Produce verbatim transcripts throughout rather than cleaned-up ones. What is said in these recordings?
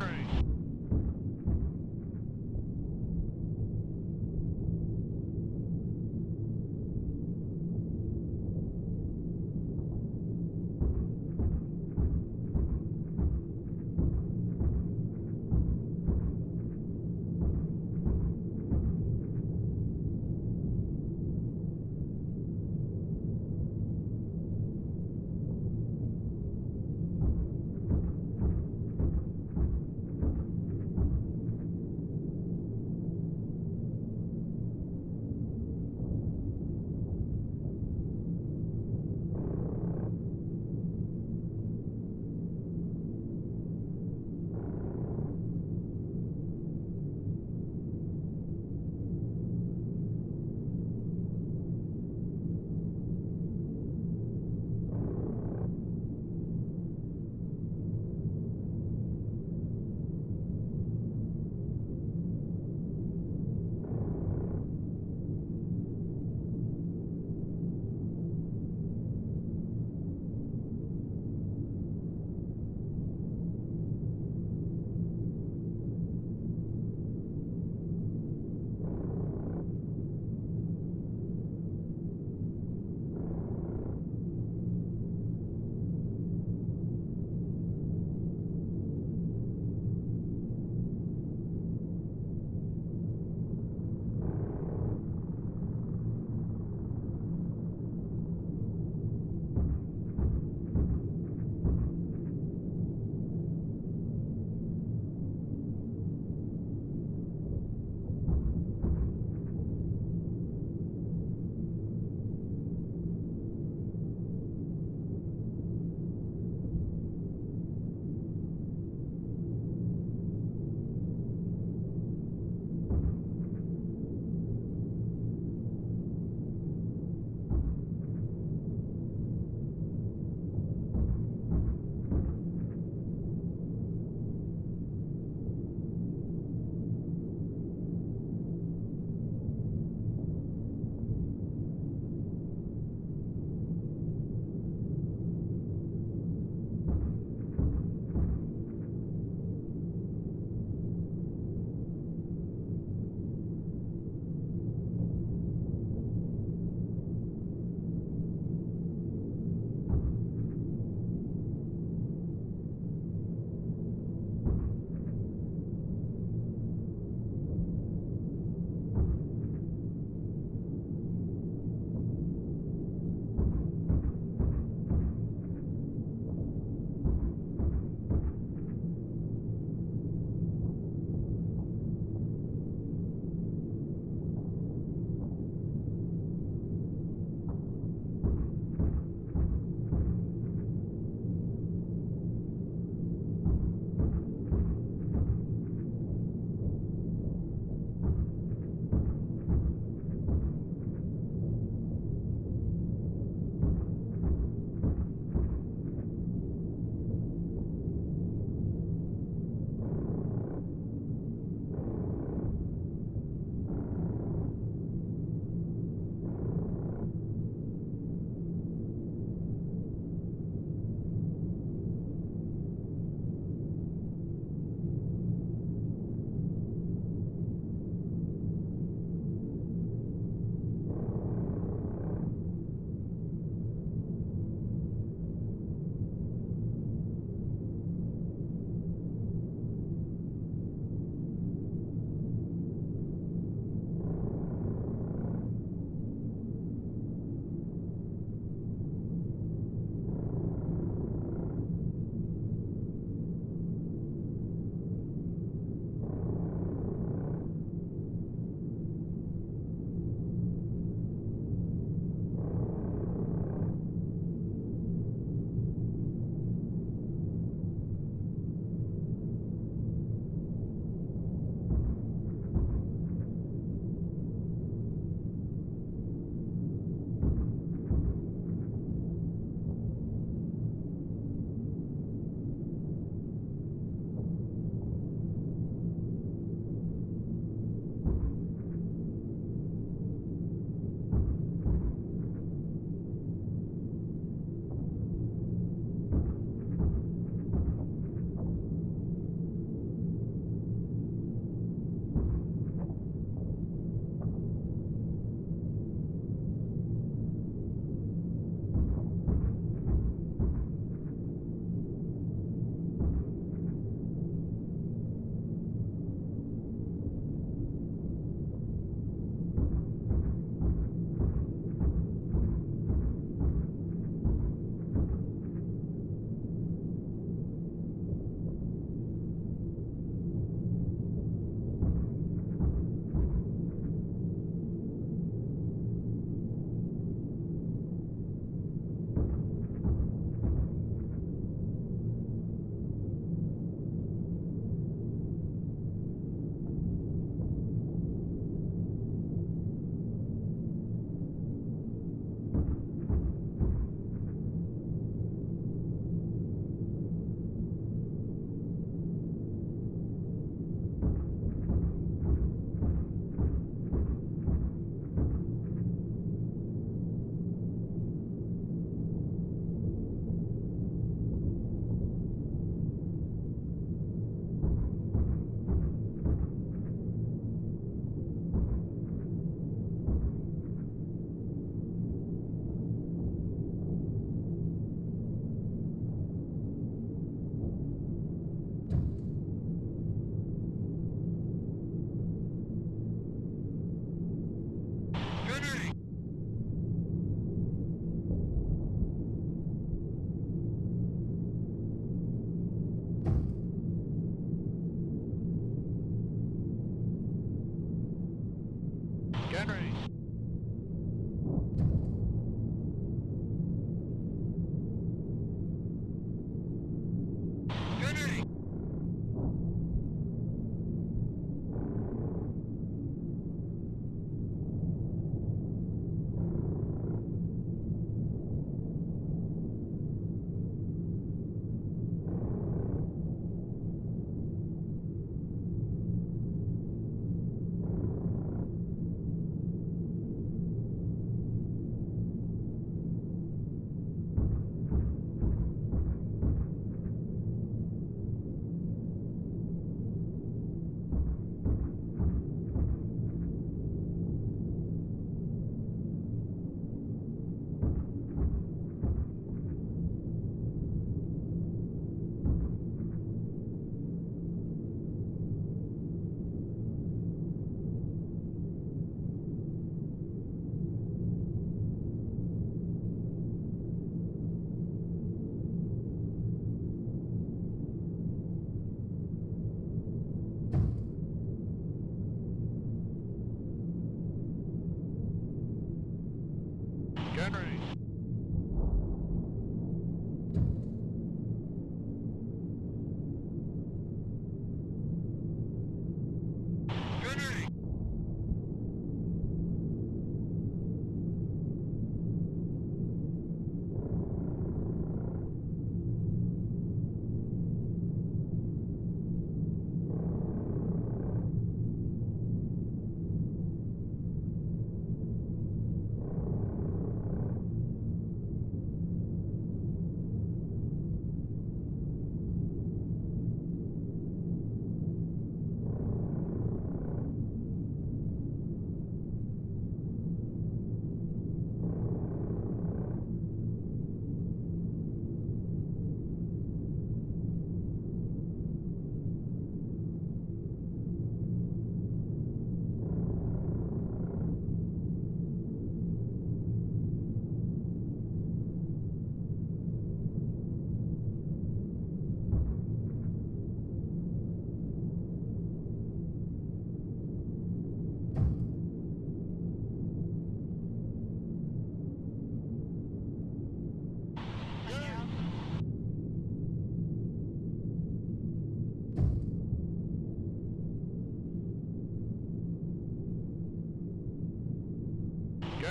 Henry.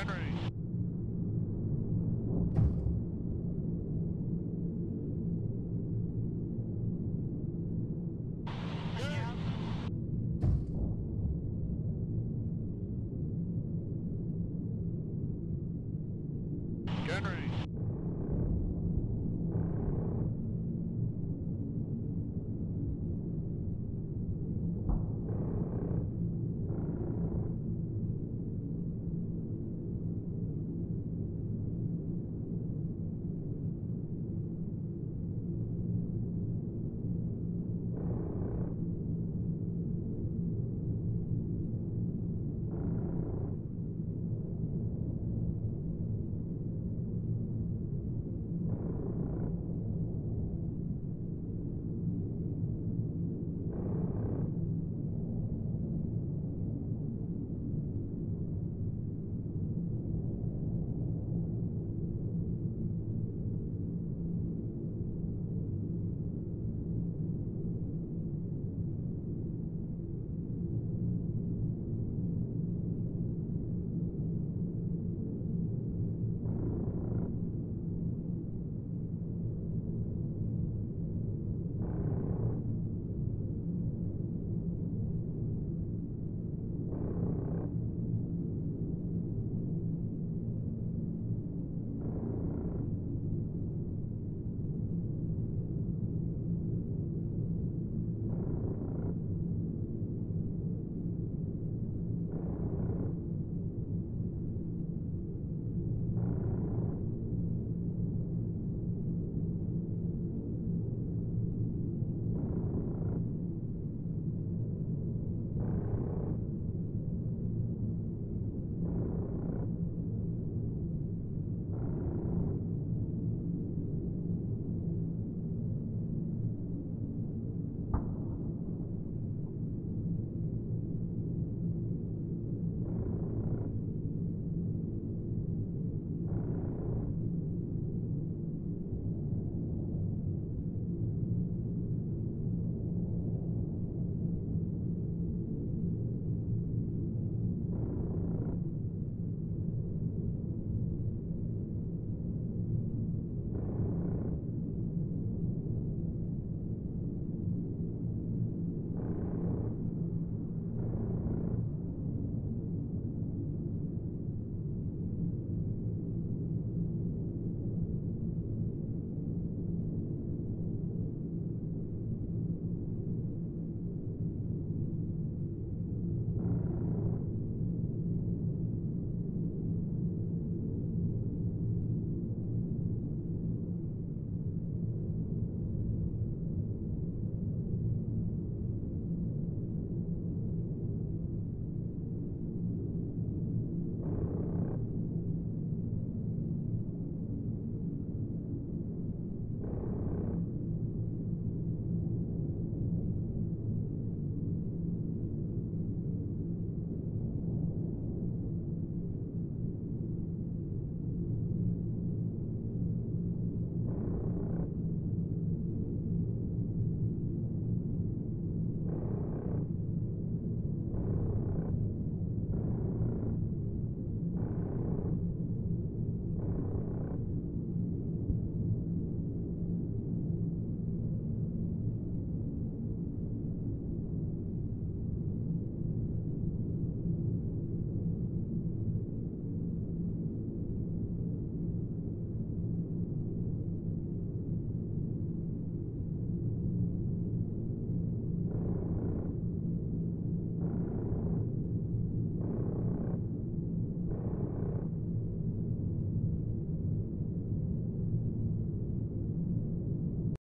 Henry.